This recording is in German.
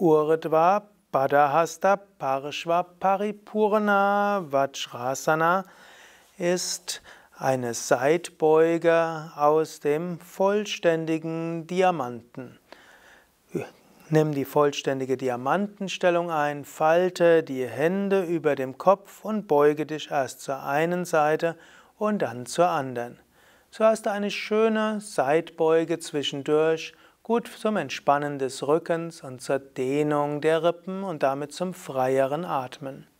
Urdhva Baddha Hasta Parshva Paripurna Vajrasana ist eine Seitbeuge aus dem vollständigen Diamanten. Nimm die vollständige Diamantenstellung ein, falte die Hände über dem Kopf und beuge dich erst zur einen Seite und dann zur anderen. So hast du eine schöne Seitbeuge zwischendurch, gut zum Entspannen des Rückens und zur Dehnung der Rippen und damit zum freieren Atmen.